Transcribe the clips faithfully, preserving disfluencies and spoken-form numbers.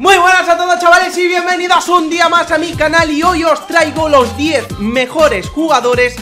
Muy buenas a todos, chavales, y bienvenidos un día más a mi canal. Y hoy os traigo los diez mejores jugadores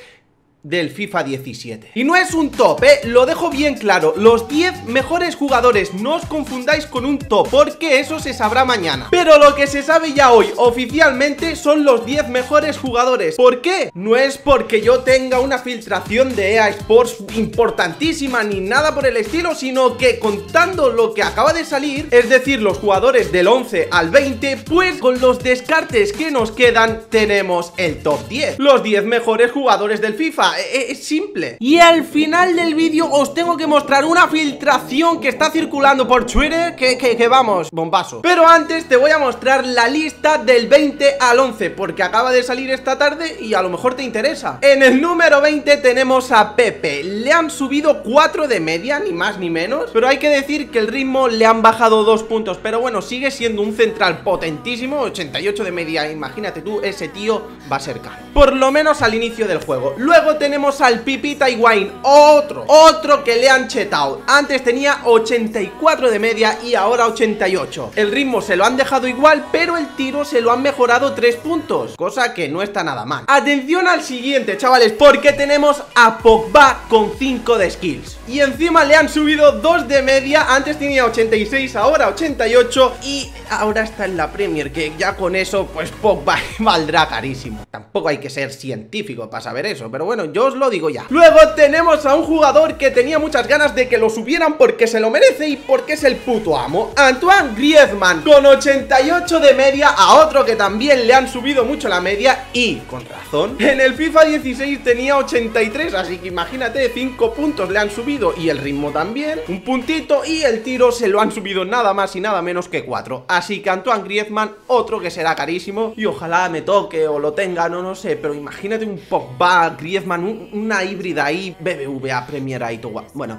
del FIFA diecisiete. Y no es un top, eh, lo dejo bien claro. Los diez mejores jugadores, no os confundáis con un top, porque eso se sabrá mañana. Pero lo que se sabe ya hoy, oficialmente, son los diez mejores jugadores. ¿Por qué? No es porque yo tenga una filtración de E A Sports importantísima ni nada por el estilo, sino que contando lo que acaba de salir, es decir, los jugadores del once al veinte, pues con los descartes que nos quedan, tenemos el top diez. Los diez mejores jugadores del FIFA. Es simple. Y al final del vídeo os tengo que mostrar una filtración que está circulando por Twitter que, que, que vamos, bombazo. Pero antes te voy a mostrar la lista del veinte al once, porque acaba de salir esta tarde y a lo mejor te interesa. En el número veinte tenemos a Pepe. Le han subido cuatro de media, ni más ni menos, pero hay que decir que el ritmo le han bajado dos puntos, pero bueno, sigue siendo un central potentísimo. Ochenta y ocho de media, imagínate tú, ese tío va a ser caro, por lo menos al inicio del juego. Luego tenemos al Pipita Hywine, otro, otro que le han chetado. Antes tenía ochenta y cuatro de media y ahora ochenta y ocho. El ritmo se lo han dejado igual, pero el tiro se lo han mejorado tres puntos, cosa que no está nada mal. Atención al siguiente, chavales, porque tenemos a Pogba con cinco de skills. Y encima le han subido dos de media, antes tenía ochenta y seis, ahora ochenta y ocho, y ahora está en la Premier, que ya con eso pues Pogba valdrá carísimo. Tampoco hay que ser científico para saber eso, pero bueno, yo os lo digo ya. Luego tenemos a un jugador que tenía muchas ganas de que lo subieran porque se lo merece y porque es el puto amo, Antoine Griezmann, con ochenta y ocho de media, a otro que también le han subido mucho la media, y con razón. En el FIFA dieciséis tenía ochenta y tres, así que imagínate, cinco puntos le han subido, y el ritmo también, un puntito, y el tiro se lo han subido nada más y nada menos que cuatro. Así que Antoine Griezmann, otro que será carísimo, y ojalá me toque o lo tenga, no, no sé, pero imagínate un Pogba, Griezmann, un, una híbrida ahí, B B V A, Premier y todo. Bueno,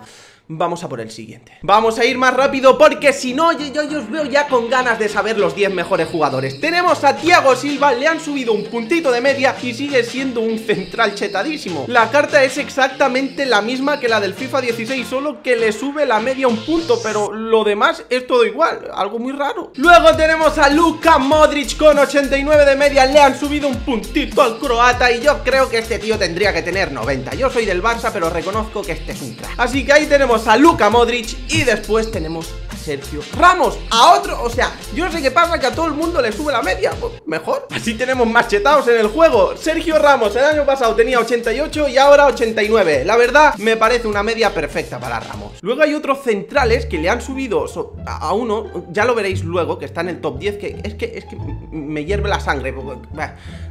vamos a por el siguiente. Vamos a ir más rápido porque si no, yo, yo, yo os veo ya con ganas de saber los diez mejores jugadores. Tenemos a Thiago Silva, le han subido un puntito de media y sigue siendo un central chetadísimo. La carta es exactamente la misma que la del FIFA dieciséis, solo que le sube la media un punto, pero lo demás es todo igual, algo muy raro. Luego tenemos a Luka Modric con ochenta y nueve de media, le han subido un puntito al croata, y yo creo que este tío tendría que tener noventa. Yo soy del Barça, pero reconozco que este es un crack. Así que ahí tenemos a Luka Modric, y después tenemos a Sergio Ramos, a otro, o sea, yo sé que pasa que a todo el mundo le sube la media, pues mejor, así tenemos más chetados en el juego. Sergio Ramos el año pasado tenía ochenta y ocho y ahora ochenta y nueve, la verdad me parece una media perfecta para Ramos. Luego hay otros centrales que le han subido a uno, ya lo veréis luego, que está en el top diez, que es que, es que me hierve la sangre.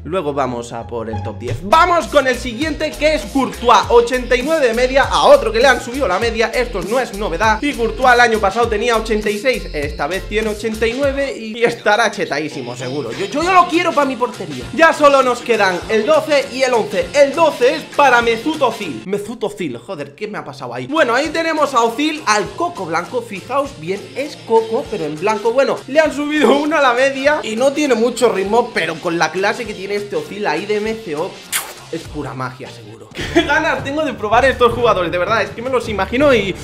Luego vamos a por el top diez. Vamos con el siguiente, que es Courtois, ochenta y nueve de media, a otro que le han subido la media. Esto no es novedad, y Courtois el año pasado tenía ochenta y seis, esta vez tiene ochenta y nueve y estará chetadísimo seguro. Yo, yo, yo lo quiero para mi portería. Ya solo nos quedan el doce y el once. El doce es para Mesut Özil. Mesut Özil, joder, ¿qué me ha pasado ahí? Bueno, ahí tenemos a Özil, al coco blanco. Fijaos bien, es coco, pero en blanco. Bueno, le han subido una a la media y no tiene mucho ritmo, pero con la clase que tiene este Özil ahí de M C O, es pura magia, seguro. ¡Qué ganas tengo de probar estos jugadores! De verdad, es que me los imagino y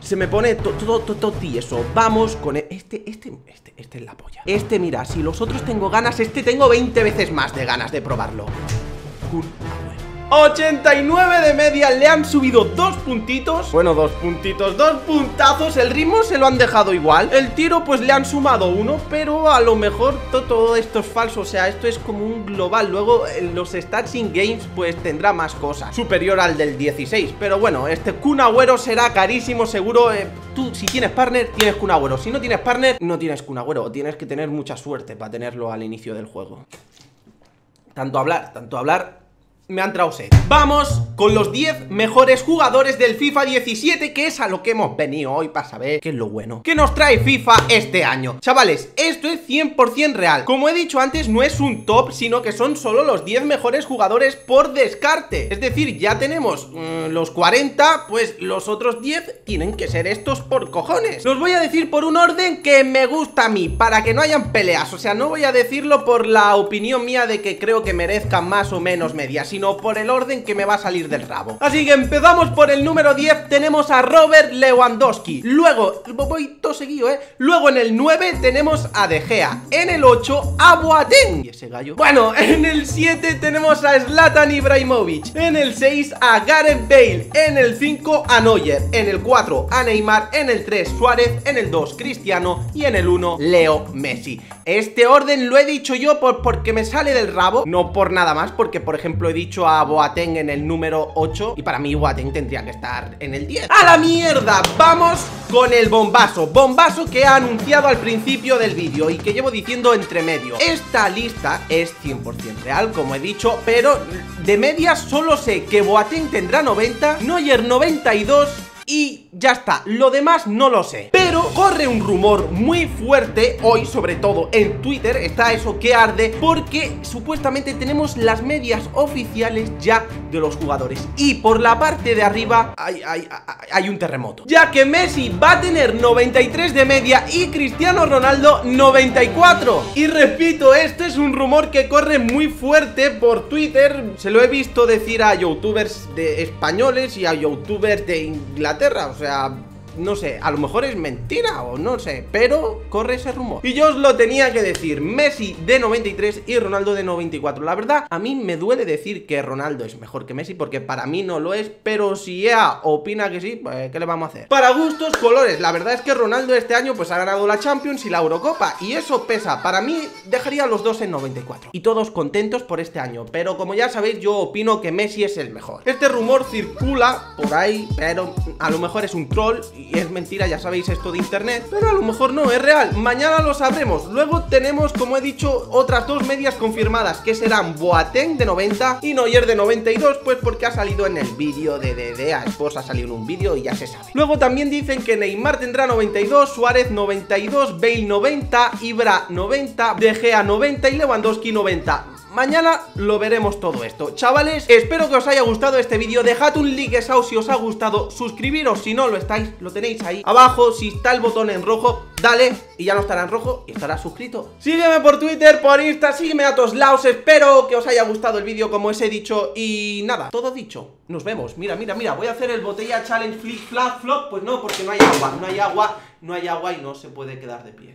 se me pone todo to, to, to tieso. Vamos con este, este, este, este es la polla. Este, mira, si los otros tengo ganas, este tengo veinte veces más de ganas de probarlo. Kun Agüero, ochenta y nueve de media, le han subido dos puntitos. Bueno, dos puntitos, dos puntazos. El ritmo se lo han dejado igual. El tiro pues le han sumado uno, pero a lo mejor todo, todo esto es falso. O sea, esto es como un global. Luego en los stats in games pues tendrá más cosas, superior al del dieciséis. Pero bueno, este Kun Agüero será carísimo seguro. eh, Tú si tienes partner tienes Kun Agüero, si no tienes partner no tienes Kun Agüero. Tienes que tener mucha suerte para tenerlo al inicio del juego. Tanto hablar, tanto hablar, me han entrado sed. Vamos con los diez mejores jugadores del FIFA diecisiete, que es a lo que hemos venido hoy para saber qué es lo bueno que nos trae FIFA este año. Chavales, esto es cien por cien real. Como he dicho antes, no es un top, sino que son solo los diez mejores jugadores por descarte. Es decir, ya tenemos mmm, los cuarenta, pues los otros diez tienen que ser estos por cojones. Los voy a decir por un orden que me gusta a mí, para que no hayan peleas. O sea, no voy a decirlo por la opinión mía de que creo que merezcan más o menos medias, sino por el orden que me va a salir del rabo. Así que empezamos por el número diez, tenemos a Robert Lewandowski. Luego, voy todo seguido, ¿eh? Luego en el nueve tenemos a De Gea. En el ocho, a Boateng. ¿Y ese gallo? Bueno, en el siete tenemos a Zlatan Ibrahimovic. En el seis, a Gareth Bale. En el cinco, a Neuer. En el cuatro, a Neymar. En el tres, Suárez. En el dos, Cristiano. Y en el uno, Leo Messi. Este orden lo he dicho yo por, porque me sale del rabo, no por nada más, porque por ejemplo he dicho a Boateng en el número ocho y para mí Boateng tendría que estar en el diez. ¡A la mierda! Vamos con el bombazo, bombazo que ha anunciado al principio del vídeo y que llevo diciendo entre medio. Esta lista es cien por cien real, como he dicho, pero de media solo sé que Boateng tendrá noventa, Neuer noventa y dos y ya está, lo demás no lo sé. Pero corre un rumor muy fuerte hoy, sobre todo en Twitter, está eso que arde, porque supuestamente tenemos las medias oficiales ya de los jugadores. Y por la parte de arriba hay, hay, hay, hay un terremoto, ya que Messi va a tener noventa y tres de media y Cristiano Ronaldo noventa y cuatro. Y repito, este es un rumor que corre muy fuerte por Twitter. Se lo he visto decir a youtubers de españoles y a youtubers de Inglaterra, o sea, no sé, a lo mejor es mentira o no sé, pero corre ese rumor. Y yo os lo tenía que decir, Messi de noventa y tres y Ronaldo de noventa y cuatro. La verdad, a mí me duele decir que Ronaldo es mejor que Messi, porque para mí no lo es, pero si E A opina que sí, pues ¿qué le vamos a hacer? Para gustos, colores. La verdad es que Ronaldo este año pues ha ganado la Champions y la Eurocopa, y eso pesa. Para mí, dejaría a los dos en noventa y cuatro. Y todos contentos por este año, pero como ya sabéis, yo opino que Messi es el mejor. Este rumor circula por ahí, pero a lo mejor es un troll y Y es mentira, ya sabéis esto de internet, pero a lo mejor no, es real, mañana lo sabremos. Luego tenemos, como he dicho, otras dos medias confirmadas, que serán Boateng de noventa y Neuer de noventa y dos, pues porque ha salido en el vídeo de D D A Sports, ha salido en un vídeo y ya se sabe. Luego también dicen que Neymar tendrá noventa y dos, Suárez noventa y dos, Bale noventa, Ibra noventa, De Gea noventa y Lewandowski noventa. Mañana lo veremos todo esto. Chavales, espero que os haya gustado este vídeo. Dejad un like si os ha gustado. Suscribiros si no lo estáis, lo tenéis ahí abajo. Si está el botón en rojo, dale y ya no estará en rojo y estará suscrito. Sígueme por Twitter, por Insta, sígueme a todos lados. Espero que os haya gustado el vídeo, como os he dicho. Y nada, todo dicho, nos vemos. Mira, mira, mira, voy a hacer el botella challenge flip, flap, flop. Pues no, porque no hay agua, no hay agua, no hay agua y no se puede quedar de pie.